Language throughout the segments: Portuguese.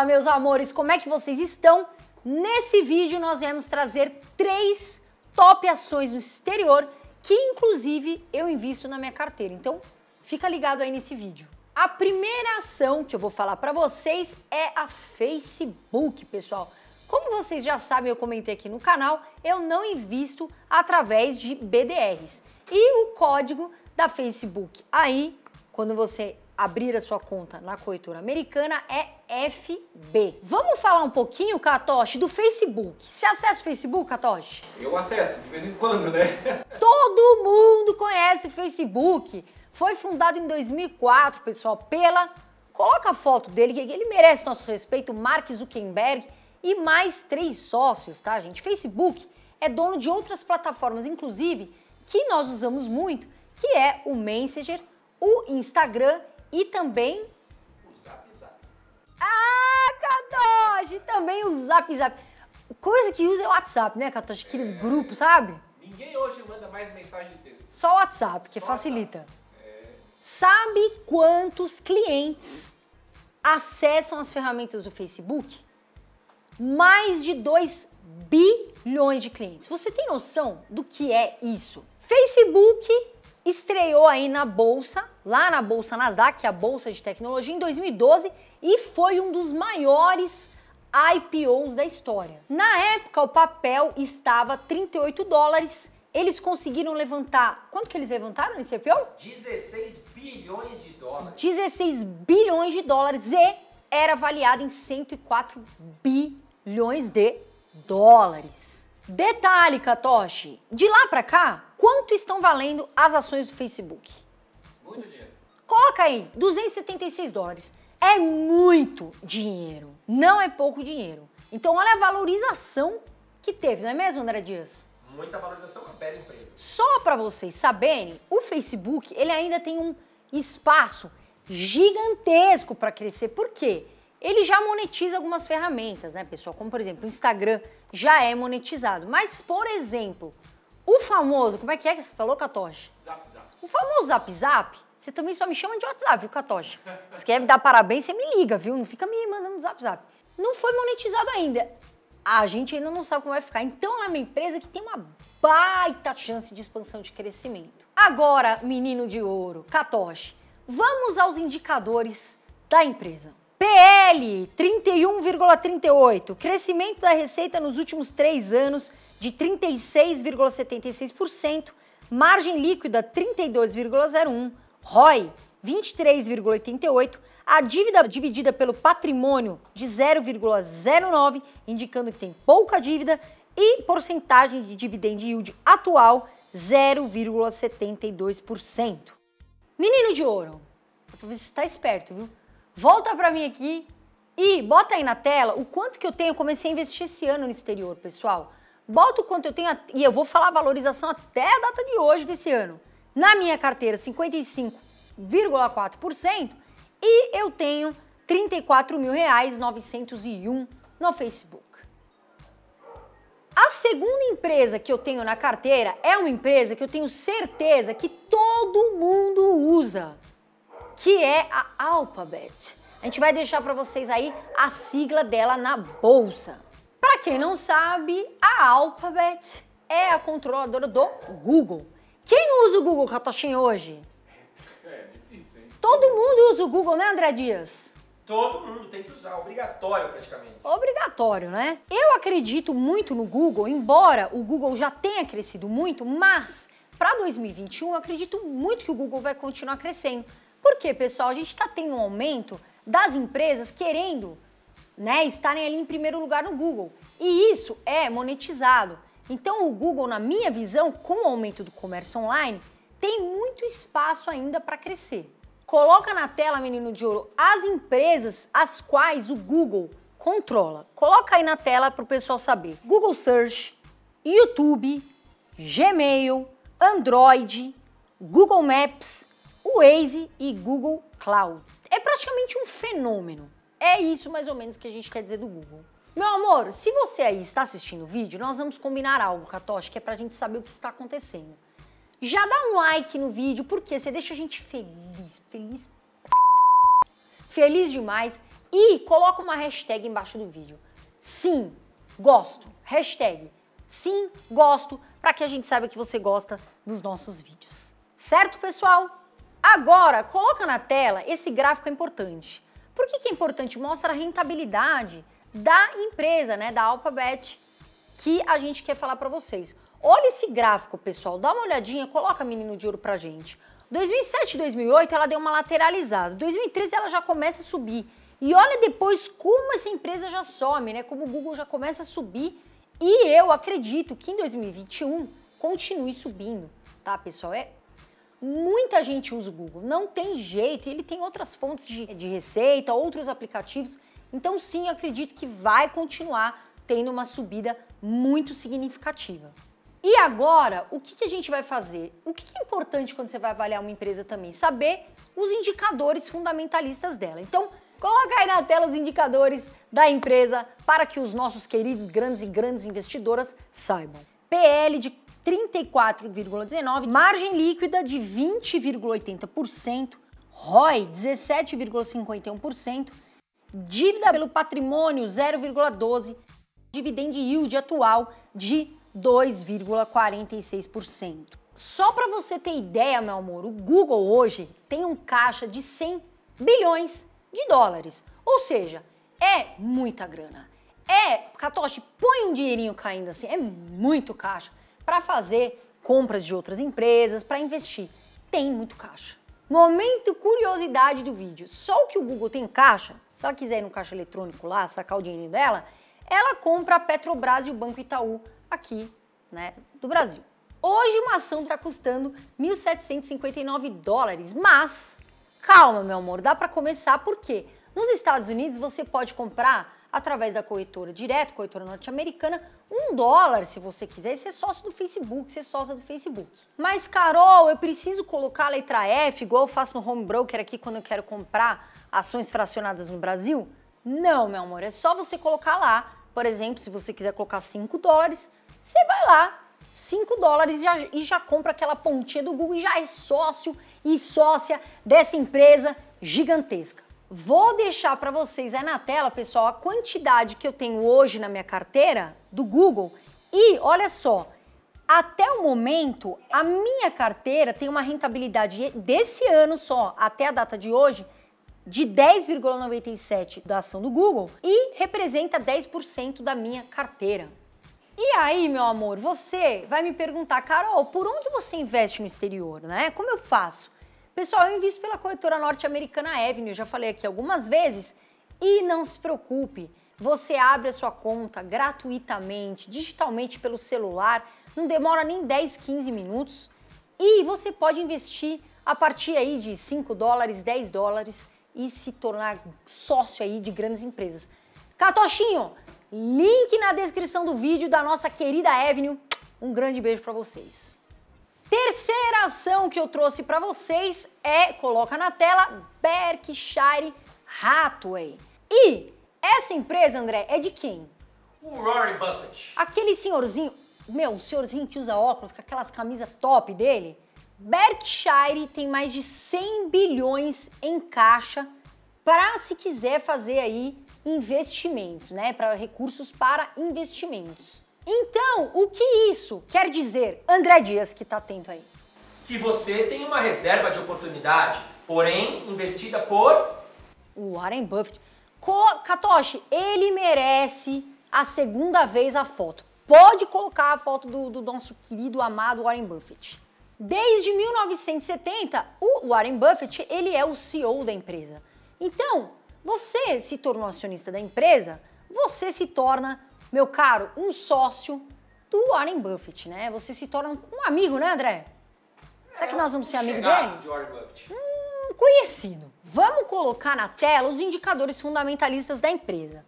Olá, meus amores, como é que vocês estão? Nesse vídeo nós viemos trazer 3 top ações no exterior que inclusive eu invisto na minha carteira, então fica ligado aí nesse vídeo. A primeira ação que eu vou falar para vocês é a Facebook, pessoal. Como vocês já sabem, eu comentei aqui no canal, eu não invisto através de BDRs. E o código da Facebook aí, quando você abrir a sua conta na corretora americana, é FB. Vamos falar um pouquinho, Katoshi, do Facebook. Você acessa o Facebook, Katoshi? Eu acesso, de vez em quando, né? Todo mundo conhece o Facebook. Foi fundado em 2004, pessoal, pela... Coloca a foto dele, que ele merece nosso respeito, Mark Zuckerberg e mais 3 sócios, tá, gente? Facebook é dono de outras plataformas, inclusive, que nós usamos muito, que é o Messenger, o Instagram e também... o Zap Zap. Ah, Katoshi! Também o Zap Zap. Coisa que usa é o WhatsApp, né, Katoshi? Aqueles grupos, sabe? Ninguém hoje manda mais mensagem de texto. Só o WhatsApp, que só facilita. WhatsApp. Sabe quantos clientes acessam as ferramentas do Facebook? Mais de 2 bilhões de clientes. Você tem noção do que é isso? Facebook estreou aí na bolsa, lá na bolsa Nasdaq, que é a bolsa de tecnologia, em 2012 e foi um dos maiores IPOs da história. Na época, o papel estava US$ 38. Eles conseguiram levantar... Quanto que eles levantaram nesse IPO? 16 bilhões de dólares. 16 bilhões de dólares e era avaliado em 104 bilhões de dólares. Detalhe, Katoshi, de lá pra cá, quanto estão valendo as ações do Facebook? Muito dinheiro. Coloca aí, US$ 276. É muito dinheiro, não é pouco dinheiro. Então olha a valorização que teve, não é mesmo, André Dias? Muita valorização, uma bela empresa. Só pra vocês saberem, o Facebook, ele ainda tem um espaço gigantesco para crescer. Por quê? Ele já monetiza algumas ferramentas, né, pessoal? Como, por exemplo, o Instagram já é monetizado. Mas, por exemplo, o famoso... Como é que você falou, Katoshi? Zap Zap. O famoso Zap Zap, você também só me chama de WhatsApp, viu, Katoshi? Se quer me dar parabéns, você me liga, viu? Não fica me mandando Zap Zap. Não foi monetizado ainda. A gente ainda não sabe como vai ficar. Então, ela é uma empresa que tem uma baita chance de expansão, de crescimento. Agora, menino de ouro, Katoshi, vamos aos indicadores da empresa. PL 31,38, crescimento da receita nos últimos 3 anos de 36,76%, margem líquida 32,01%, ROI 23,88%, a dívida dividida pelo patrimônio de 0,09%, indicando que tem pouca dívida, e porcentagem de dividend yield atual 0,72%. Menino de ouro, você está esperto, viu? Volta pra mim aqui e bota aí na tela o quanto que eu tenho. Eu comecei a investir esse ano no exterior, pessoal. Bota o quanto eu tenho e eu vou falar a valorização até a data de hoje desse ano. Na minha carteira, 55,4% e eu tenho R$ 34.901 no Facebook. A segunda empresa que eu tenho na carteira é uma empresa que eu tenho certeza que todo mundo usa, que é a Alphabet. A gente vai deixar para vocês aí a sigla dela na bolsa. Para quem não sabe, a Alphabet é a controladora do Google. Quem não usa o Google, Katoshi, hoje? É difícil, hein? Todo mundo usa o Google, né, André Dias? Todo mundo tem que usar, obrigatório praticamente. Obrigatório, né? Eu acredito muito no Google, embora o Google já tenha crescido muito, mas para 2021 eu acredito muito que o Google vai continuar crescendo. Porque, pessoal, a gente está tendo um aumento das empresas querendo, né, estarem ali em primeiro lugar no Google. E isso é monetizado. Então, o Google, na minha visão, com o aumento do comércio online, tem muito espaço ainda para crescer. Coloca na tela, menino de ouro, as empresas as quais o Google controla. Coloca aí na tela para o pessoal saber. Google Search, YouTube, Gmail, Android, Google Maps, Waze e Google Cloud. É praticamente um fenômeno. É isso mais ou menos que a gente quer dizer do Google. Meu amor, se você aí está assistindo o vídeo, nós vamos combinar algo, Katoshi, que é pra gente saber o que está acontecendo. Já dá um like no vídeo, porque você deixa a gente feliz, feliz demais. E coloca uma hashtag embaixo do vídeo. Sim, gosto. Hashtag sim, gosto, para que a gente saiba que você gosta dos nossos vídeos. Certo, pessoal? Agora, coloca na tela, esse gráfico é importante. Por que é importante? Mostra a rentabilidade da empresa, né, da Alphabet, que a gente quer falar para vocês. Olha esse gráfico, pessoal, dá uma olhadinha, coloca menino de ouro pra gente. 2007, 2008, ela deu uma lateralizada. 2013, ela já começa a subir. E olha depois como essa empresa já some, né? Como o Google já começa a subir. E eu acredito que em 2021 continue subindo, tá, pessoal? É, muita gente usa o Google, não tem jeito. Ele tem outras fontes de receita, outros aplicativos. Então, sim, eu acredito que vai continuar tendo uma subida muito significativa. E agora, o que a gente vai fazer? O que é importante quando você vai avaliar uma empresa também? Saber os indicadores fundamentalistas dela. Então, coloca aí na tela os indicadores da empresa para que os nossos queridos grandes e grandes investidoras saibam. PL de 34,19%, margem líquida de 20,80%, ROI 17,51%, dívida pelo patrimônio 0,12%, dividend yield atual de 2,46%. Só para você ter ideia, meu amor, o Google hoje tem um caixa de 100 bilhões de dólares. Ou seja, é muita grana. É, Katoshi, põe um dinheirinho caindo assim, é muito caixa para fazer compras de outras empresas, para investir. Tem muito caixa. Momento curiosidade do vídeo. Só o que o Google tem caixa, se ela quiser ir no caixa eletrônico lá, sacar o dinheirinho dela, ela compra a Petrobras e o Banco Itaú aqui, né, do Brasil. Hoje uma ação está custando 1.759 dólares, mas calma, meu amor, dá para começar porque nos Estados Unidos você pode comprar através da corretora direto, corretora norte-americana, $1 se você quiser e ser sócio do Facebook, ser sócia do Facebook. Mas Carol, eu preciso colocar a letra F igual eu faço no home broker aqui quando eu quero comprar ações fracionadas no Brasil? Não, meu amor, é só você colocar lá. Por exemplo, se você quiser colocar $5, você vai lá, $5 e já compra aquela pontinha do Google e já é sócio e sócia dessa empresa gigantesca. Vou deixar para vocês aí na tela, pessoal, a quantidade que eu tenho hoje na minha carteira do Google. E olha só, até o momento, a minha carteira tem uma rentabilidade desse ano só, até a data de hoje, de 10,97% da ação do Google e representa 10% da minha carteira. E aí, meu amor, você vai me perguntar, Carol, por onde você investe no exterior, né? Como eu faço? Pessoal, eu invisto pela corretora norte-americana Avenue, já falei aqui algumas vezes, e não se preocupe, você abre a sua conta gratuitamente, digitalmente pelo celular, não demora nem 10, 15 minutos e você pode investir a partir aí de $5, $10, e se tornar sócio aí de grandes empresas. Catochinho, link na descrição do vídeo da nossa querida Avenue. Um grande beijo para vocês. Terceira ação que eu trouxe para vocês é, coloca na tela, Berkshire Hathaway. E essa empresa, André, é de quem? O Warren Buffett. Aquele senhorzinho, meu, o senhorzinho que usa óculos com aquelas camisas top dele. Berkshire tem mais de 100 bilhões em caixa para se quiser fazer aí investimentos, né? Para recursos para investimentos. Então, o que isso quer dizer? André Dias, que tá atento aí. Que você tem uma reserva de oportunidade, porém investida por Warren Buffett. Katoshi, ele merece a segunda vez a foto. Pode colocar a foto do nosso querido, amado Warren Buffett. Desde 1970, o Warren Buffett, ele é o CEO da empresa. Então, você se tornou acionista da empresa, você se torna, meu caro, um sócio do Warren Buffett, né? Você se torna um amigo, né, André? Será que nós vamos ser amigo dele? De Warren Buffett. Conhecido. Vamos colocar na tela os indicadores fundamentalistas da empresa.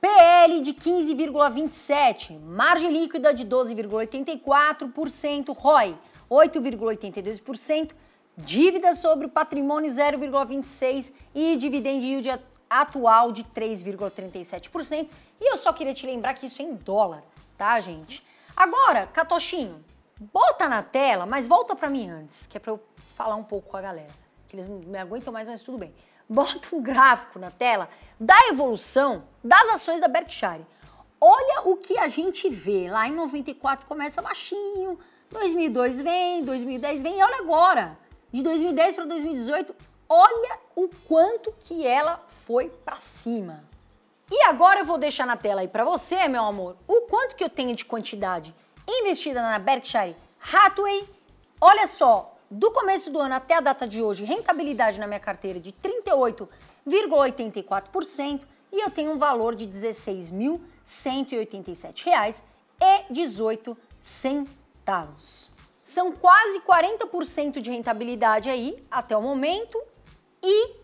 PL de 15,27%, margem líquida de 12,84%, ROI 8,82%, dívida sobre o patrimônio 0,26% e dividend yield atual de 3,37%. E eu só queria te lembrar que isso é em dólar, tá, gente? Agora, Catochinho, bota na tela, mas volta pra mim antes, que é pra eu falar um pouco com a galera, que eles não me aguentam mais, mas tudo bem. bota um gráfico na tela da evolução das ações da Berkshire. Olha o que a gente vê. Lá em 94 começa baixinho, 2002 vem, 2010 vem, e olha agora, de 2010 para 2018, olha o quanto que ela foi para cima. E agora eu vou deixar na tela aí para você, meu amor, o quanto que eu tenho de quantidade investida na Berkshire Hathaway. Olha só, do começo do ano até a data de hoje, rentabilidade na minha carteira de 38,84% e eu tenho um valor de R$ 16.187,18. São quase 40% de rentabilidade aí até o momento e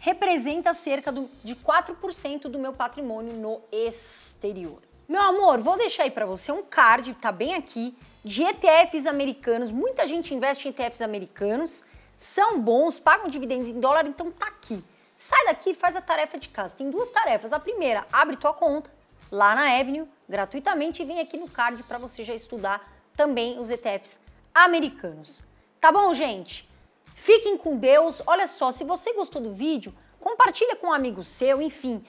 representa cerca de 4% do meu patrimônio no exterior. Meu amor, vou deixar aí para você um card, tá bem aqui, de ETFs americanos. Muita gente investe em ETFs americanos, são bons, pagam dividendos em dólar, então tá aqui. Sai daqui e faz a tarefa de casa. Tem duas tarefas. A primeira, abre tua conta lá na Avenue, gratuitamente, e vem aqui no card para você já estudar também os ETFs americanos. Tá bom, gente? Fiquem com Deus. Olha só, se você gostou do vídeo, compartilha com um amigo seu, enfim.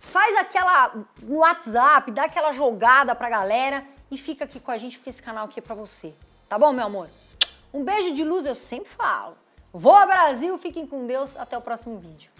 Faz aquela no WhatsApp, dá aquela jogada pra galera e fica aqui com a gente porque esse canal aqui é pra você. Tá bom, meu amor? Um beijo de luz, eu sempre falo. Voa Brasil, fiquem com Deus, até o próximo vídeo.